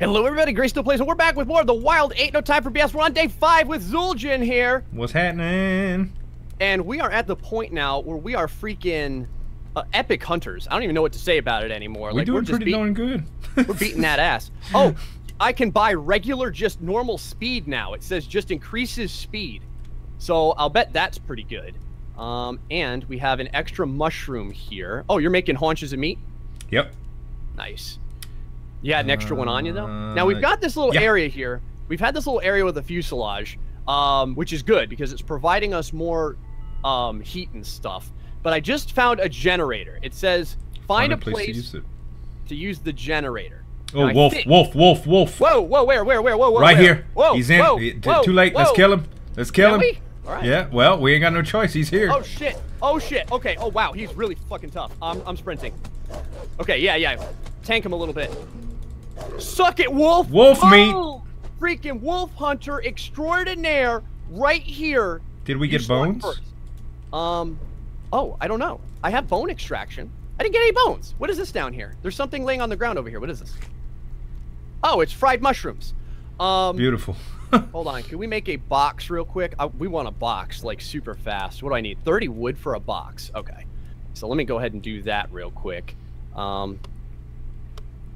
Hello everybody, Gray Still Plays, and we're back with more of The Wild 8, no time for BS. We're on day 5 with Zul'jin here. What's happening? And we are at the point now where we are freaking epic hunters. I don't even know what to say about it anymore. We're like, doing pretty darn good. We're beating that ass. Oh, I can buy regular, just normal speed now. It says just increases speed. So I'll bet that's pretty good. And we have an extra mushroom here. Oh, you're making haunches of meat? Yep. Nice. You had an extra one on you, though? Now, we've got this little area here. We've had this little area with a fuselage, which is good because it's providing us more heat and stuff. But I just found a generator. It says, find a place to use the generator. Oh, now, wolf. Whoa, whoa, where? Right here. Whoa, he's in. Too late. Whoa. Let's kill him. Can we? All right. Yeah, well, we ain't got no choice. He's here. Oh, shit. Oh, shit. Okay. Oh, wow. He's really fucking tough. I'm sprinting. Okay, yeah. Tank him a little bit. Suck it, wolf! Wolf meat! Freaking wolf hunter extraordinaire right here. Did we get bones? Oh, I don't know. I have bone extraction. I didn't get any bones. What is this down here? There's something laying on the ground over here. What is this? Oh, it's fried mushrooms. Beautiful. Hold on. Can we make a box real quick? We want a box, like, super fast. What do I need? 30 wood for a box. Okay. So let me go ahead and do that real quick.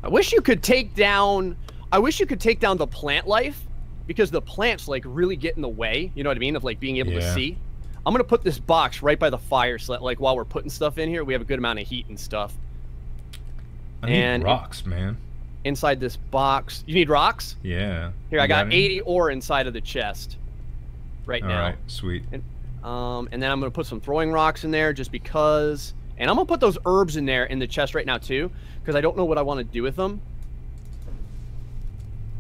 I wish you could take down. I wish you could take down the plant life, because the plants like really get in the way. You know what I mean? Of like being able to see. I'm gonna put this box right by the fire, so that like while we're putting stuff in here, we have a good amount of heat and stuff. I need rocks, man. Inside this box, you need rocks. Yeah. Here, I got 80 ore inside of the chest. Right now. All right, sweet. And then I'm gonna put some throwing rocks in there, just because. And I'm going to put those herbs in there in the chest right now, too, because I don't know what I want to do with them.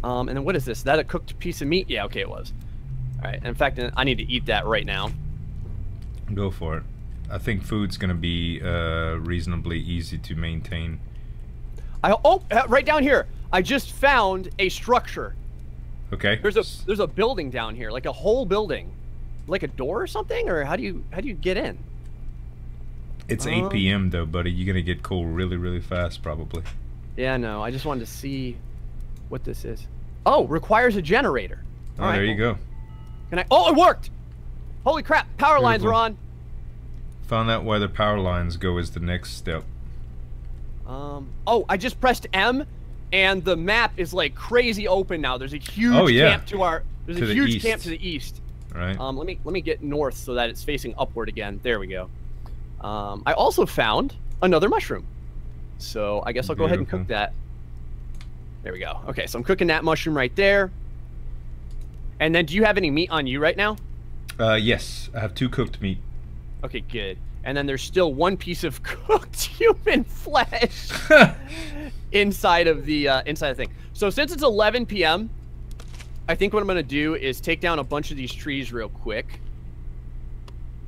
And then what is this? Is that a cooked piece of meat? Yeah, okay, it was. All right. In fact, I need to eat that right now. Go for it. I think food's going to be reasonably easy to maintain. Oh, right down here. I just found a structure. Okay. There's a building down here, like a whole building. Like a door or something? Or how do you get in? It's 8 p.m. though, buddy. You're gonna get cold really, really fast, probably. Yeah, no. I just wanted to see what this is. Oh, requires a generator. All right, there you go. Can I? Oh, it worked! Holy crap! Power lines are on. Found out where the power lines go is the next step. Oh, I just pressed M, and the map is like crazy open now. There's a huge camp to our. There's a huge camp to the east. Right. Let me get north so that it's facing upward again. There we go. I also found another mushroom, so I guess I'll go ahead and cook that. There we go. Okay, so I'm cooking that mushroom right there. And then, do you have any meat on you right now? Yes, I have 2 cooked meat. Okay, good. And then there's still 1 piece of cooked human flesh inside of the thing. So since it's 11 p.m., I think what I'm gonna do is take down a bunch of these trees real quick.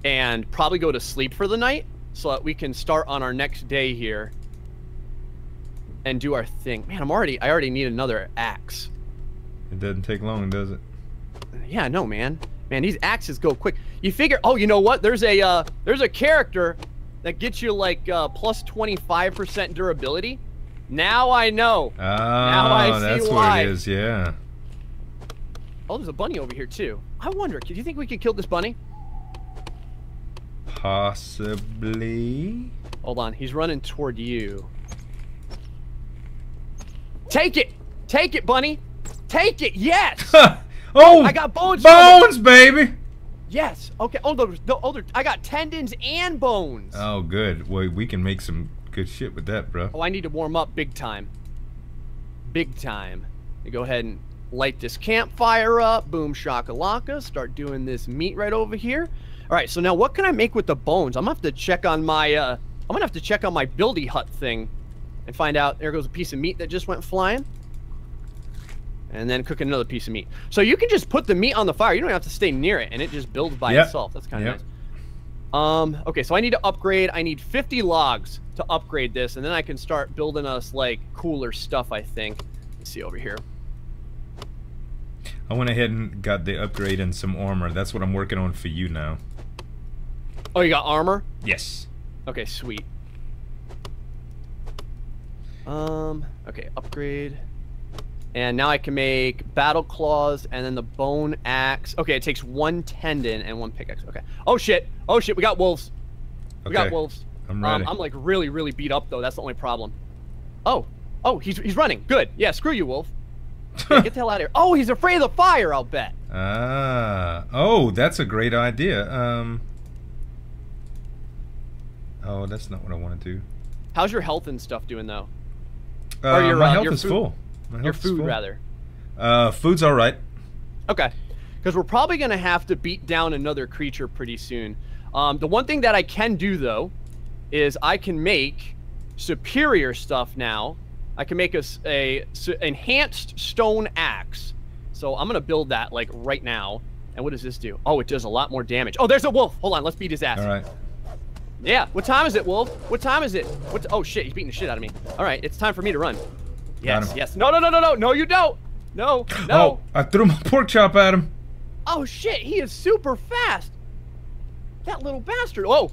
And probably go to sleep for the night so that we can start on our next day here and do our thing. Man, I already need another axe. It doesn't take long, does it? Yeah, no, man. Man, these axes go quick. You figure, oh, you know what? There's a character that gets you like plus 25% durability. Now I know. Oh, now I see that's why. What it is, yeah. Oh, there's a bunny over here too. I wonder, do you think we could kill this bunny? Possibly. Hold on, he's running toward you. Take it, bunny, take it. Yes. Oh, I got bones. Bones, baby. Yes. Okay. Oh, I got tendons and bones. Oh, good. Well, we can make some good shit with that, bro. Oh, I need to warm up big time. Big time. I go ahead and light this campfire up. Boom, shakalaka. Start doing this meat right over here. All right, so now what can I make with the bones? I'm gonna have to check on my buildy hut thing and find out. There goes a piece of meat that just went flying. And then cook another piece of meat. So you can just put the meat on the fire. You don't have to stay near it and it just builds by itself. That's kind of nice. Okay, so I need to upgrade. I need 50 logs to upgrade this and then I can start building us like cooler stuff, I think. Let's see over here. I went ahead and got the upgrade and some armor. That's what I'm working on for you now. Oh, you got armor? Yes. Okay, sweet. Okay, upgrade. And now I can make battle claws and then the bone axe. Okay, it takes one tendon and one pickaxe. Okay. Oh shit. Oh shit. We got wolves. We got wolves. I'm ready. I'm like really beat up though. That's the only problem. Oh. Oh, he's running. Good. Yeah. Screw you, wolf. Yeah, get the hell out of here. Oh, he's afraid of the fire. I'll bet. Ah. Oh, that's a great idea. Oh, that's not what I want to do. How's your health and stuff doing though? Your food, rather. Food's all right. Okay, because we're probably gonna have to beat down another creature pretty soon. The one thing that I can do though is I can make superior stuff now. I can make a enhanced stone axe. So I'm gonna build that like right now. And what does this do? Oh, it does a lot more damage. Oh, there's a wolf. Hold on, let's beat his ass. All right. Yeah. What time is it, wolf? What time is it? What? Oh shit, he's beating the shit out of me. All right, it's time for me to run. Yes, yes. No, no, no, no, no. No, you don't. No, no. Oh, I threw my pork chop at him. Oh, shit. He is super fast. That little bastard. Oh.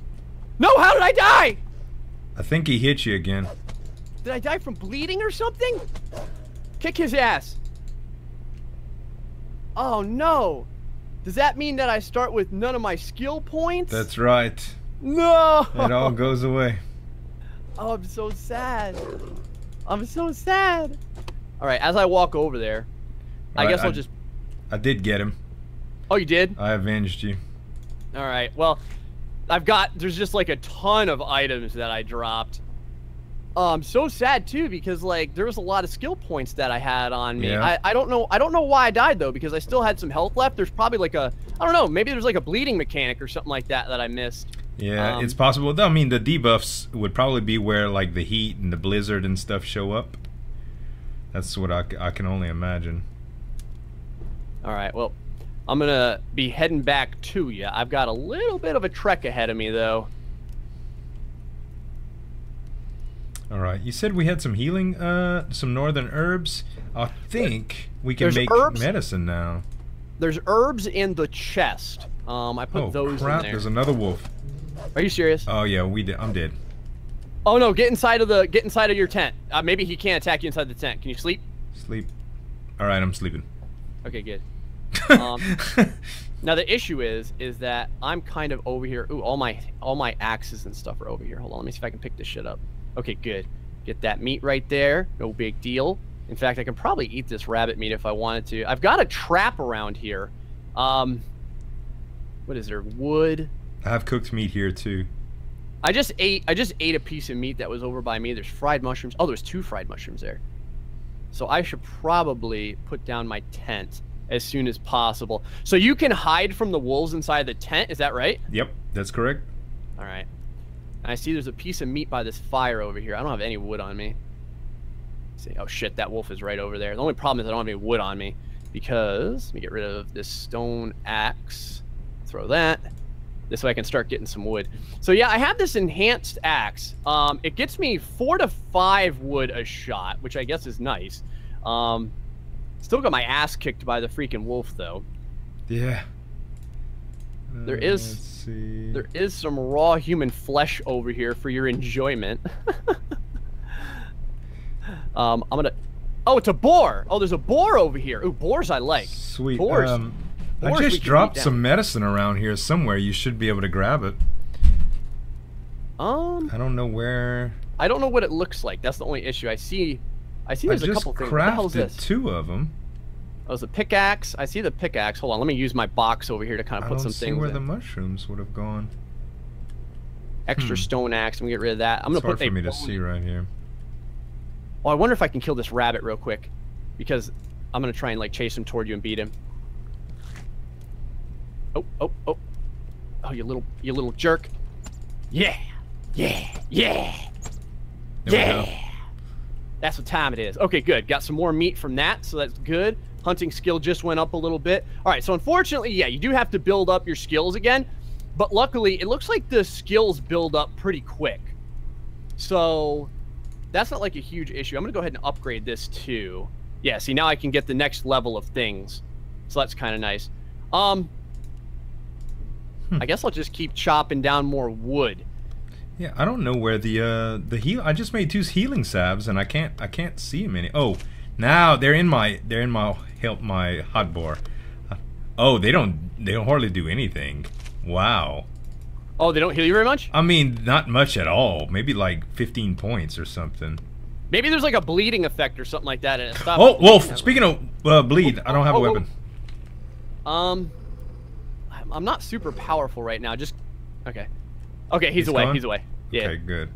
No, how did I die? I think he hit you again. Did I die from bleeding or something? Kick his ass. Oh, no. Does that mean that I start with none of my skill points? That's right. No. It all goes away. Oh, I'm so sad. I'm so sad. All right, as I walk over there, I guess I'll just... I did get him. Oh, you did? I avenged you. All right, well, I've got... There's just, like, a ton of items that I dropped. I'm so sad, too, because, like, there was a lot of skill points that I had on me. Yeah. I don't know why I died, though, because I still had some health left. There's probably, like, a... I don't know, maybe there's, like, a bleeding mechanic or something like that that I missed. Yeah, it's possible. I mean, the debuffs would probably be where, like, the heat and the blizzard and stuff show up. That's what I can only imagine. All right, well, I'm going to be heading back to you. I've got a little bit of a trek ahead of me, though. All right, you said we had some healing, some northern herbs. I think we can make medicine now. There's herbs in the chest. I put those in there. Oh, crap, there's another wolf. Are you serious? Oh yeah, we did. I'm dead. Oh no, get inside of your tent. Maybe he can't attack you inside the tent. Can you sleep? Sleep. All right, I'm sleeping. Okay, good. Now the issue is that I'm kind of over here. Ooh, all my axes and stuff are over here. Hold on, let me see if I can pick this shit up. Okay, good. Get that meat right there. No big deal. In fact, I can probably eat this rabbit meat if I wanted to. I've got a trap around here. What is there? Wood. I have cooked meat here too. I just ate a piece of meat that was over by me. There's fried mushrooms. Oh, there's two fried mushrooms there. So I should probably put down my tent as soon as possible. So you can hide from the wolves inside the tent, is that right? Yep, that's correct. All right. I see there's a piece of meat by this fire over here. I don't have any wood on me. Let's see, oh shit, that wolf is right over there. The only problem is I don't have any wood on me because let me get rid of this stone axe. Throw that. This way I can start getting some wood. So yeah, I have this enhanced axe. It gets me 4 to 5 wood a shot, which I guess is nice. Still got my ass kicked by the freaking wolf though. Yeah. There is some raw human flesh over here for your enjoyment. I'm gonna. Oh, it's a boar. Oh, there's a boar over here. Ooh, boars I like. Sweet. Boars. I just dropped some medicine around here somewhere. You should be able to grab it. I don't know where. I don't know what it looks like. That's the only issue. I see. There's a couple things. What the hell is this? Two of them. Oh, there's a pickaxe. I see the pickaxe. Hold on. Let me use my box over here to kind of put some things. I don't see where the mushrooms would have gone. Extra stone axe. I'm gonna get rid of that. I'm gonna put. It's hard for me to see right here. Oh, I wonder if I can kill this rabbit real quick, because I'm gonna try and like chase him toward you and beat him. Oh, oh, oh. Oh, you little jerk. Yeah. Yeah. Yeah. Yeah. That's what time it is. Okay, good. Got some more meat from that, so that's good. Hunting skill just went up a little bit. All right, so unfortunately, yeah, you do have to build up your skills again, but luckily, it looks like the skills build up pretty quick. So, that's not like a huge issue. I'm going to go ahead and upgrade this too. Yeah, see, now I can get the next level of things. So that's kind of nice. I guess I'll just keep chopping down more wood. Yeah, I don't know where the heal. I just made two healing salves and I can't see them any. Oh, Now they're in my hotbar. Oh, they don't hardly do anything. Wow. Oh, they don't heal you very much? I mean, not much at all. Maybe like 15 points or something. Maybe there's like a bleeding effect or something like that, and it stops. Oh, Wolf! Speaking of bleed, I don't have a weapon. I'm not super powerful right now. Just okay. He's away. Gone? He's away. Yeah. Okay, good.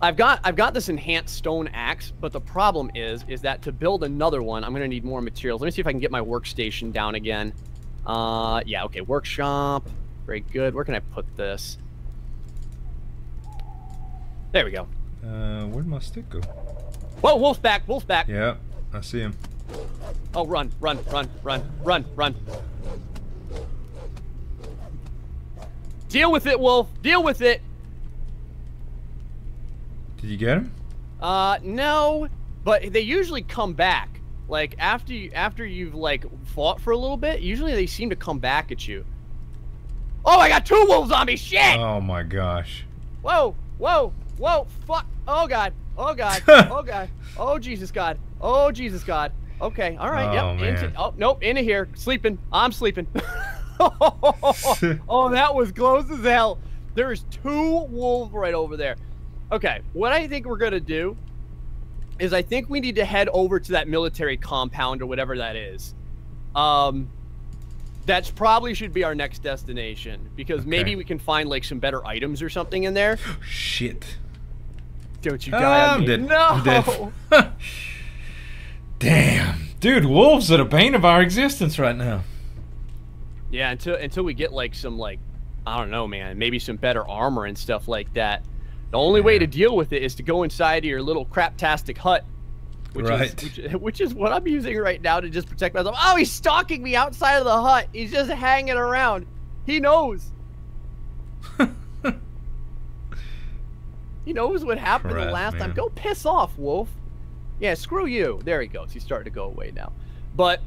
I've got this enhanced stone axe, but the problem is that to build another one, I'm gonna need more materials. Let me see if I can get my workstation down again. Yeah. Okay. Workshop. Very good. Where can I put this? There we go. Where'd my stick go? Whoa, Wolf's back! Wolf's back! Yeah, I see him. Oh, run, run, run, run, run, run. Deal with it, Wolf! Deal with it! Did you get him? No, but they usually come back. Like, after you've, like, fought for a little bit, usually they seem to come back at you. Oh, I got 2 wolves on me! Shit! Oh, my gosh. Whoa, whoa! Whoa, fuck. Oh, God. Oh, God. Oh, God. Oh, Jesus, God. Oh, Jesus, God. Okay. All right. Oh, yep. Man. Oh, nope. Into here. Sleeping. I'm sleeping. Oh, that was close as hell. There's 2 wolves right over there. Okay. What I think we're going to do is I think we need to head over to that military compound or whatever that is. That's probably should be our next destination because maybe we can find, like, some better items or something in there. Shit. Don't you die on me. Dead. No! I'm dead. Damn. Dude, wolves are the bane of our existence right now. Yeah, until we get, like, some, like, I don't know, man, maybe some better armor and stuff like that. The only way to deal with it is to go inside of your little craptastic hut, which is what I'm using right now to just protect myself. Oh, he's stalking me outside of the hut. He's just hanging around. He knows. He knows what happened the last time. Go piss off, Wolf. Yeah, screw you. There he goes. He's starting to go away now. But,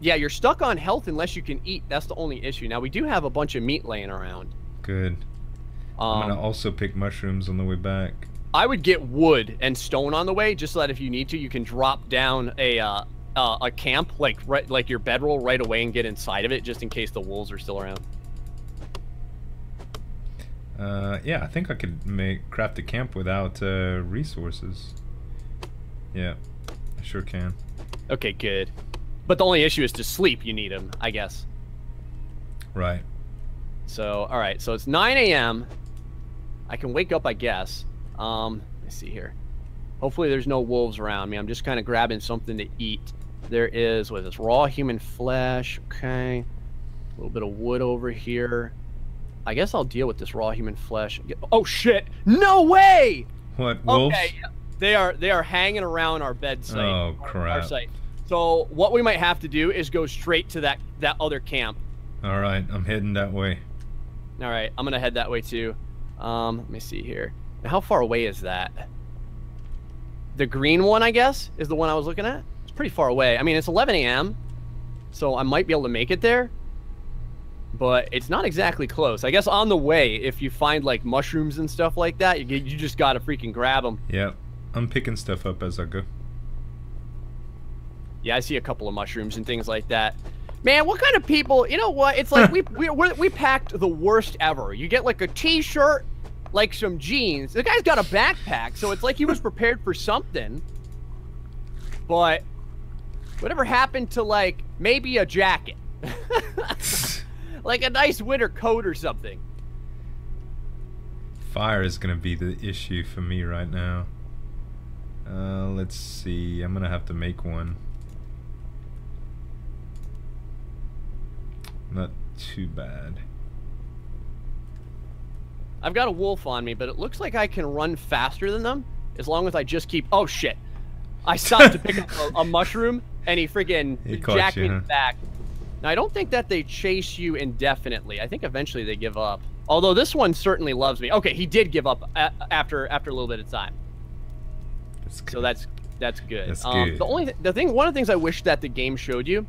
yeah, you're stuck on health unless you can eat. That's the only issue. Now, we do have a bunch of meat laying around. Good. I'm going to also pick mushrooms on the way back. I would get wood and stone on the way just so that if you need to, you can drop down a camp, like your bedroll right away and get inside of it just in case the wolves are still around. Yeah, I think I could craft a camp without resources. Yeah, I sure can. Okay, good. But the only issue is to sleep. You need them, I guess. Right. So, all right. So it's 9 a.m. I can wake up, I guess. Let's see here. Hopefully there's no wolves around me. I'm just kind of grabbing something to eat. There is, what is this? Raw human flesh. Okay. A little bit of wood over here. I guess I'll deal with this raw human flesh. Oh shit! No way! What, wolves? Okay, yeah. They are hanging around our bed site. Oh crap! Our site. So what we might have to do is go straight to that other camp. All right, I'm heading that way. All right, I'm gonna head that way too. Let me see here. Now, how far away is that? The green one, I guess, is the one I was looking at. It's pretty far away. I mean, it's 11 a.m., so I might be able to make it there. But it's not exactly close. I guess on the way, if you find, like, mushrooms and stuff like that, you just gotta freaking grab them. Yeah, I'm picking stuff up as I go. Yeah, I see a couple of mushrooms and things like that. Man, what kind of people... You know what? It's like we packed the worst ever. You get, like, a T-shirt, like, some jeans. The guy's got a backpack, so it's like he was prepared for something. But whatever happened to, like, maybe a jacket? Like a nice winter coat or something. Fire is going to be the issue for me right now. Let's see. I'm going to have to make one. Not too bad. I've got a wolf on me, but it looks like I can run faster than them as long as I just keep... Oh, shit. I stopped to pick up a mushroom, and he friggin' jacked me back. Now, I don't think that they chase you indefinitely. I think eventually they give up. Although this one certainly loves me. Okay, he did give up after a little bit of time. That's good. So that's good. That's good. One of the things I wish that the game showed you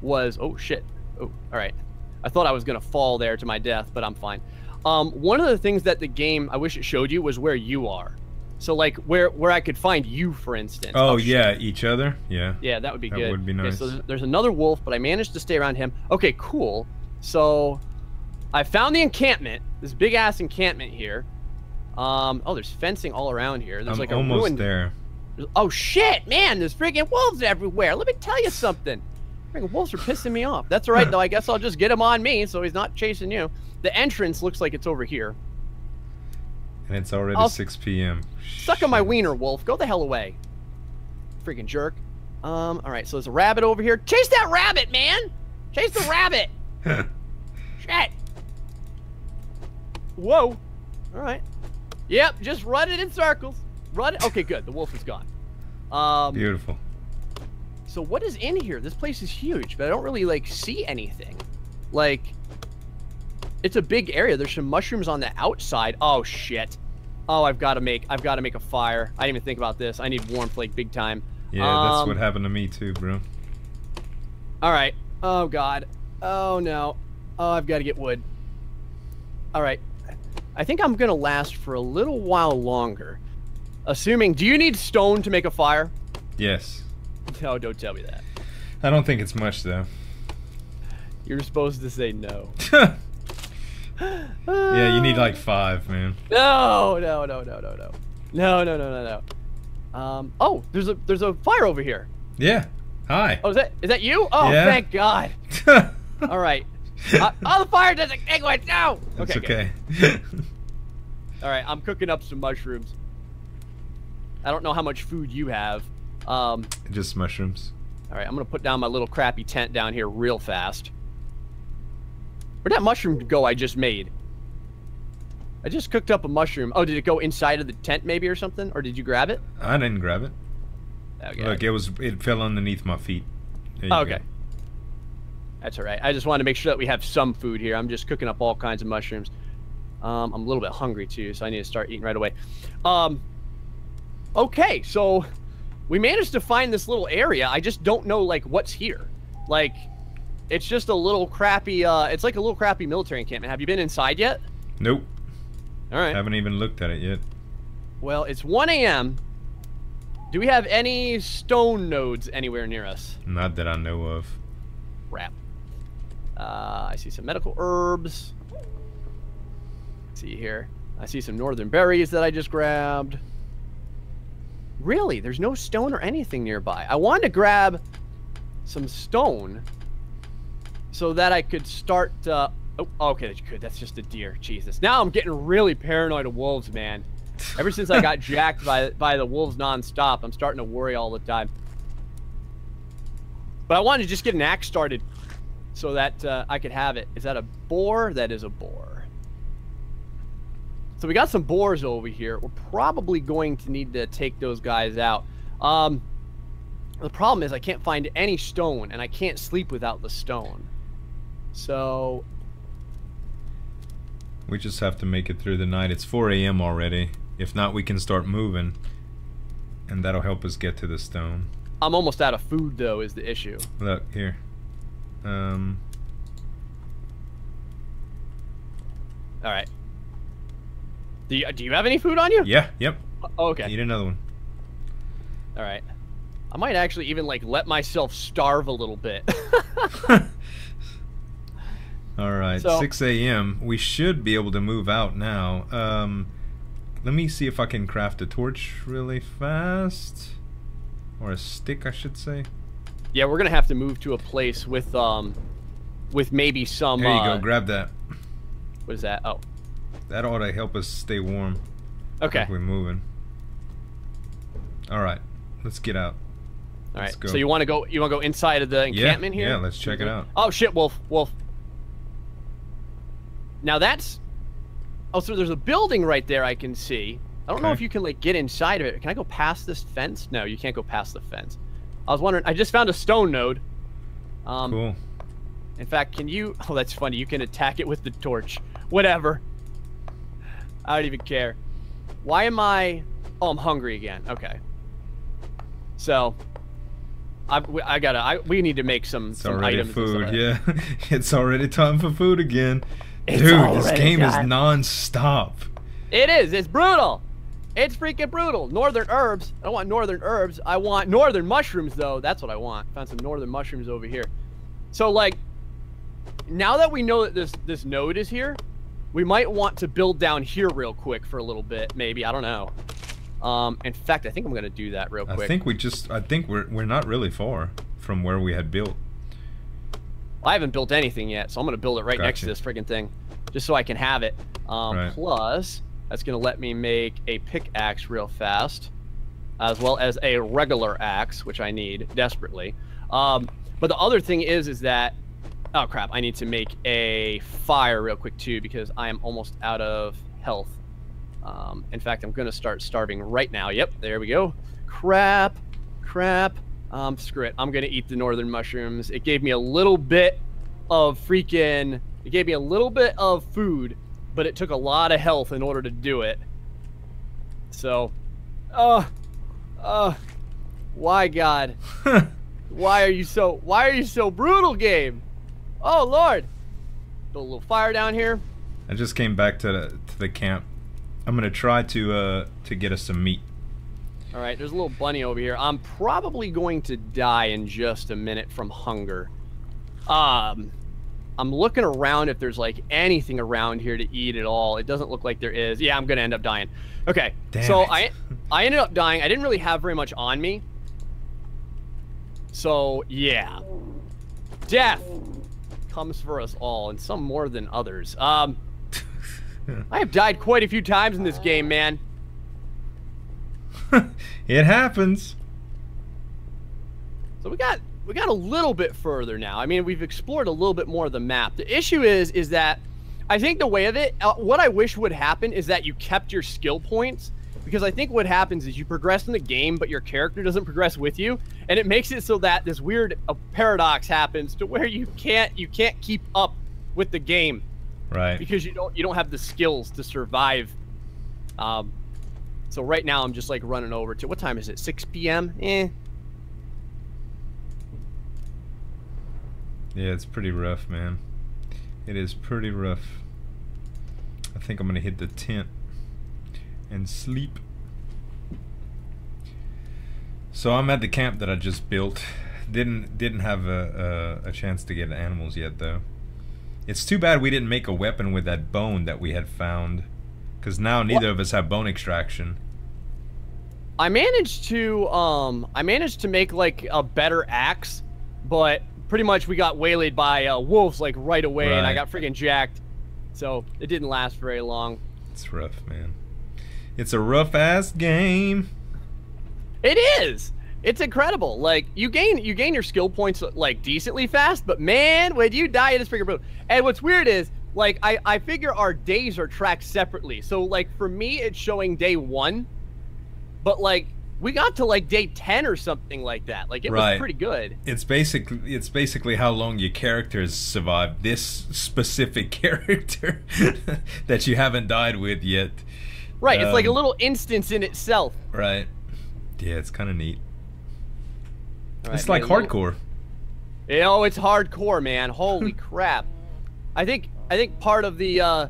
was oh shit. Oh, all right. I thought I was gonna fall there to my death, but I'm fine. One of the things that the game I wish it showed you was where you are. So like where I could find you, for instance. Oh yeah, each other. Yeah. Yeah, that would be good. That would be nice. Okay, so there's another wolf, but I managed to stay around him. Okay, cool. So I found the encampment, this big ass encampment here. Oh, there's fencing all around here. There's like a almost ruined... there. Oh shit, man! There's freaking wolves everywhere. Let me tell you something. Freaking wolves are pissing me off. That's all right though. I guess I'll just get him on me, so he's not chasing you. The entrance looks like it's over here. And it's already 6 p.m. Suck on my wiener, wolf. Go the hell away. Freaking jerk. All right. So there's a rabbit over here. Chase that rabbit, man! Chase the rabbit. Shit. Whoa. All right. Yep. Just run it in circles. Run it. Okay, good. The wolf is gone. Beautiful. So what is in here? This place is huge, but I don't really like see anything. Like, it's a big area. There's some mushrooms on the outside. Oh shit. Oh, I've got to make a fire. I didn't even think about this. I need warmth like big time. Yeah, that's what happened to me too, bro. All right. Oh god. Oh no. Oh, I've got to get wood. All right. I think I'm gonna last for a little while longer. Assuming, do you need stone to make a fire? Yes. No, don't tell me that. I don't think it's much though. You're supposed to say no. Yeah, you need like 5, man. No. Oh, there's a fire over here. Yeah. Hi. Oh, is that you? Oh, yeah. Thank God. All right. The fire doesn't extinguish. No. That's okay. Okay. All right, I'm cooking up some mushrooms. I don't know how much food you have. Just mushrooms. All right, I'm gonna put down my little crappy tent down here real fast. Where'd that mushroom go I just made? I just cooked up a mushroom. Oh, did it go inside of the tent maybe or something? Or did you grab it? I didn't grab it. Okay. Look, it fell underneath my feet. Okay. Go. That's all right. I just wanted to make sure that we have some food here. I'm just cooking up all kinds of mushrooms. I'm a little bit hungry too, so I need to start eating right away. Okay, so we managed to find this little area. I just don't know like what's here. Like, it's just a little crappy. It's like a little crappy military encampment. Have you been inside yet? Nope. All right. I haven't even looked at it yet. Well, it's 1 a.m. Do we have any stone nodes anywhere near us? Not that I know of. Crap. I see some medical herbs. Let's see here. I see some northern berries that I just grabbed. Really, there's no stone or anything nearby. I wanted to grab some stone so that I could start. Oh, okay, that you could. That's just a deer. Jesus. Now I'm getting really paranoid of wolves, man. Ever since I got jacked by the wolves nonstop, I'm starting to worry all the time. But I wanted to just get an axe started so that I could have it. Is that a boar? That is a boar. So we got some boars over here. We're probably going to need to take those guys out. The problem is I can't find any stone, and I can't sleep without the stone. So we just have to make it through the night. It's 4 a.m. already. If not, we can start moving, and that'll help us get to the stone. I'm almost out of food, though, is the issue. Look, here. All right. Do you have any food on you? Yeah, yep. Oh, okay. Need another one. All right. I might actually even, like, let myself starve a little bit. All right, so, 6 a.m. We should be able to move out now. Let me see if I can craft a torch really fast. Or a stick, I should say. Yeah, we're going to have to move to a place with maybe some... There you go, grab that. What is that? Oh. That ought to help us stay warm. Okay. If we're moving. All right. Let's get out. All right. So you want to go inside of the encampment here? Yeah, let's check it out. Oh shit, wolf. Now that's... Oh, so there's a building right there I can see. I don't know if you can like get inside of it. Can I go past this fence? No, you can't go past the fence. I was wondering, I just found a stone node. Cool. In fact, can you... Oh, that's funny. You can attack it with the torch. Whatever. I don't even care. Why am I... Oh, I'm hungry again. Okay. So, we need to make some items. It's already food, yeah. It's already time for food again. Dude, this game is non-stop. It is. It's brutal. It's freaking brutal. Northern herbs. I don't want northern herbs. I want northern mushrooms, though. That's what I want. Found some northern mushrooms over here. So, like, now that we know that this node is here, we might want to build down here real quick for a little bit, maybe. I don't know. In fact, I think I'm going to do that real quick. I think we're not really far from where we had built. I haven't built anything yet, so I'm going to build it right next to this friggin' thing, just so I can have it. Plus, that's going to let me make a pickaxe real fast, as well as a regular axe, which I need desperately. But the other thing is that, oh crap, I need to make a fire real quick too, because I am almost out of health. In fact, I'm going to start starving right now. Yep, there we go. Crap. Screw it. I'm going to eat the northern mushrooms. It gave me a little bit of freaking... It gave me a little bit of food, but it took a lot of health in order to do it. So, why, God? Why are you so brutal, game? Oh, Lord. Build a little fire down here. I just came back to the camp. I'm gonna try to get us some meat. All right, there's a little bunny over here. I'm probably going to die in just a minute from hunger. I'm looking around if there's like anything around here to eat at all. It doesn't look like there is. Yeah, I'm gonna end up dying. Okay, Damn it. I ended up dying. I didn't really have very much on me. So yeah, death comes for us all, and some more than others. I have died quite a few times in this game, man. It happens. So we got a little bit further now. I mean, we've explored a little bit more of the map. The issue is that I think the way of it, what I wish would happen is that you kept your skill points, because I think what happens is you progress in the game, but your character doesn't progress with you, and it makes it so that this weird paradox happens to where you can't keep up with the game. Right. Because you don't have the skills to survive. So right now I'm just like running over to, what time is it? 6 p.m. Yeah, it's pretty rough, man. It is pretty rough. I think I'm gonna hit the tent and sleep. So I'm at the camp that I just built. Didn't have a chance to get animals yet, though. It's too bad we didn't make a weapon with that bone that we had found, because now neither of us have bone extraction. I managed to make like a better axe, but pretty much we got waylaid by wolves like right away, and I got freaking jacked, so it didn't last very long. It's rough, man. It's a rough ass game. It is. It's incredible. Like you gain your skill points like decently fast, but man, when you die, it is freaking brutal. And what's weird is like I figure our days are tracked separately. So like for me, it's showing day 1, but like we got to like day 10 or something like that. Like it was pretty good. It's basically how long your characters survived this specific character that you haven't died with yet. Right. It's like a little instance in itself. Right. Yeah, it's kind of neat. Right, it's like hardcore. You know, it's hardcore, man. Holy crap. I think part of the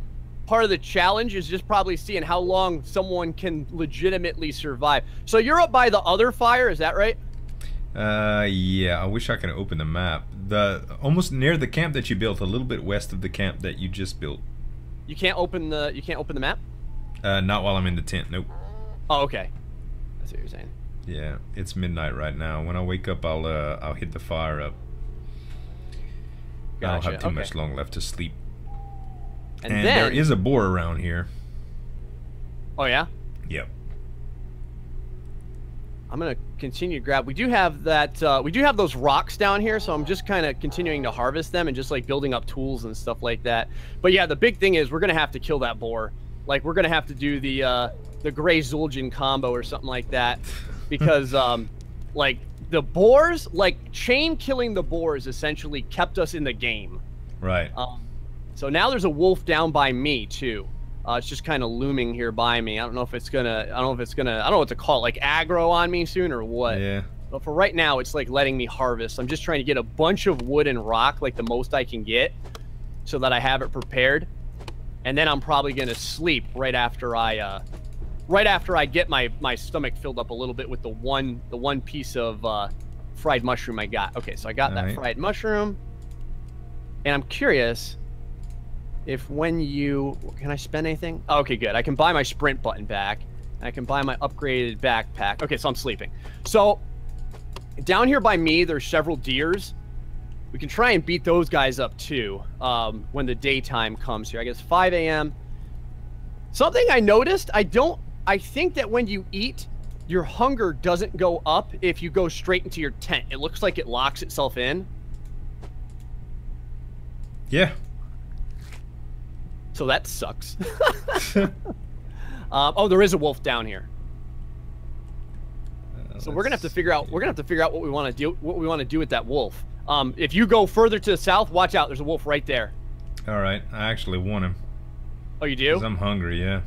challenge is just probably seeing how long someone can legitimately survive. So you're up by the other fire, is that right? Yeah, I wish I could open the map. Almost near the camp that you built, a little bit west of the camp that you just built. You can't open the map? Not while I'm in the tent, nope. Oh, okay. That's what you're saying. Yeah, it's midnight right now. When I wake up, I'll hit the fire up. Gotcha. I don't have too much long left to sleep. And then, there is a boar around here. Oh yeah? Yep. I'm gonna continue to grab. We do have that. We do have those rocks down here, so I'm just kind of continuing to harvest them and just like building up tools and stuff like that. But yeah, the big thing is we're gonna have to kill that boar. Like we're gonna have to do the Gray Zul'jin combo or something like that. Because, like, the boars, like, chain-killing the boars essentially kept us in the game. Right. So now there's a wolf down by me, too. It's just kind of looming here by me. I don't know if it's going to, I don't know what to call it, like, aggro on me soon or what. Yeah. But for right now, it's, like, letting me harvest. I'm just trying to get a bunch of wood and rock, like, the most I can get, so that I have it prepared. And then I'm probably going to sleep right after I, right after I get my stomach filled up a little bit with the one piece of fried mushroom I got. Okay, so I got that fried mushroom, and I'm curious if when you can I spend anything? Oh, okay, good. I can buy my sprint button back, and I can buy my upgraded backpack. Okay, so I'm sleeping. So down here by me, there's several deers. We can try and beat those guys up too when the daytime comes here. I guess 5 a.m. Something I noticed, I think that when you eat, your hunger doesn't go up if you go straight into your tent. It looks like it locks itself in. Yeah. So that sucks. Oh, there is a wolf down here. So we're gonna have to figure out. We're gonna have to figure out what we want to do. What we want to do with that wolf. If you go further to the south, watch out. There's a wolf right there. All right, I actually want him. Oh, you do? Because I'm hungry. Yeah.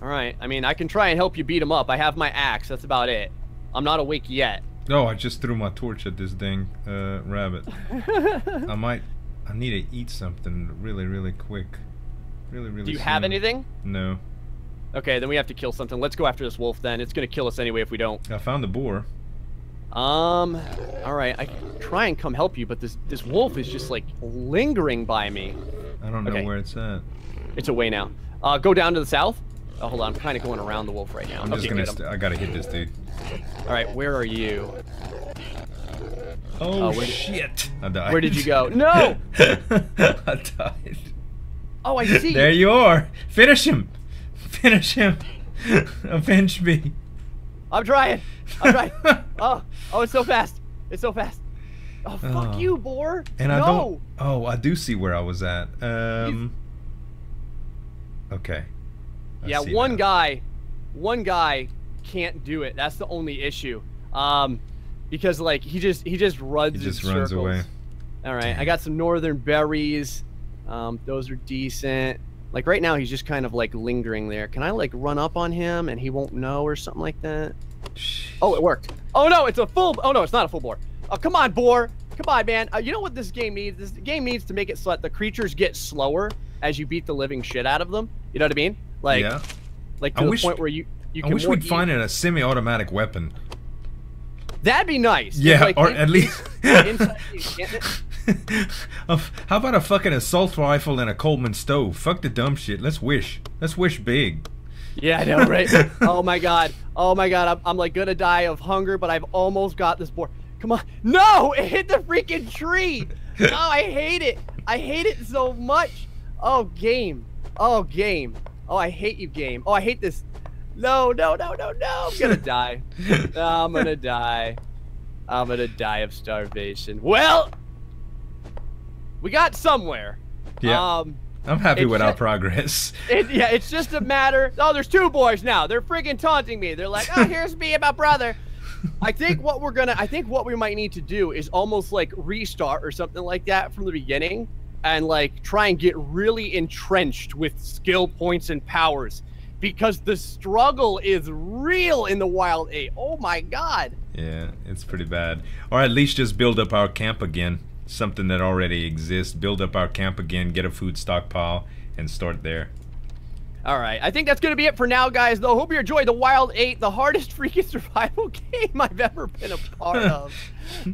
All right. I mean, I can try and help you beat him up. I have my axe. That's about it. I'm not awake yet. Oh, I just threw my torch at this dang rabbit. I might. I need to eat something really, really quick. Really, really. Do you have anything? No. Okay, then we have to kill something. Let's go after this wolf then. It's gonna kill us anyway if we don't. I found the boar. All right. I can try and come help you, but this wolf is just like lingering by me. I don't know where it's at. It's away now. Go down to the south. Oh, hold on. I'm kind of going around the wolf right now. I'm just gonna. I gotta hit this dude. All right. Where are you? Oh shit! I died. Where did you go? No! I died. Oh, I see. There you are. Finish him. Finish him. Avenge me. I'm trying. I'm trying. Oh, it's so fast. It's so fast. Oh, fuck you, boar. And no. I don't. Oh, I do see where I was at. Okay. Yeah, one guy can't do it. That's the only issue. Because like he just runs. He just runs away. All right, I got some northern berries. Those are decent. Like right now, he's just kind of like lingering there. Can I like run up on him and he won't know or something like that? Oh, it worked. Oh no, it's a full. Oh no, it's not a full boar. Oh come on, boar. Come on, man. You know what this game needs? This game needs to make it so that the creatures get slower as you beat the living shit out of them. You know what I mean? Like, yeah. Like to the point where you can. I wish we'd find a semi-automatic weapon. That'd be nice. Yeah, like, or at least. How about a fucking assault rifle and a Coleman stove? Fuck the dumb shit. Let's wish. Let's wish big. Yeah, I know, right? Oh my god. Oh my god. I'm like gonna die of hunger, but I've almost got this board. Come on. No! It hit the freaking tree! Oh, I hate it. I hate it so much. Oh, game. Oh, game. Oh, I hate you, game. Oh, I hate this. No, no, no, no, no. I'm gonna die. I'm gonna die. I'm gonna die of starvation. Well, we got somewhere. Yeah. I'm happy with our progress. Yeah, it's just a matter. Oh, there's two boys now. They're friggin' taunting me. They're like, "Oh, here's me and my brother." I think what we might need to do is almost like restart or something like that from the beginning, and like try and get really entrenched with skill points and powers, because the struggle is real in the Wild 8. Oh my god. Yeah, it's pretty bad. Or at least just build up our camp again. Something that already exists. Build up our camp again, get a food stockpile, and start there. Alright, I think that's going to be it for now, guys, though. Hope you enjoyed the Wild 8, the hardest freaking survival game I've ever been a part of.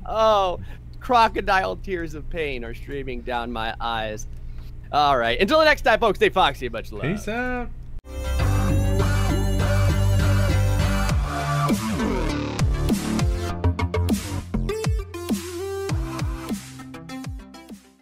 Oh, crocodile tears of pain are streaming down my eyes. Alright, until the next time, folks, stay foxy and much love. Peace out.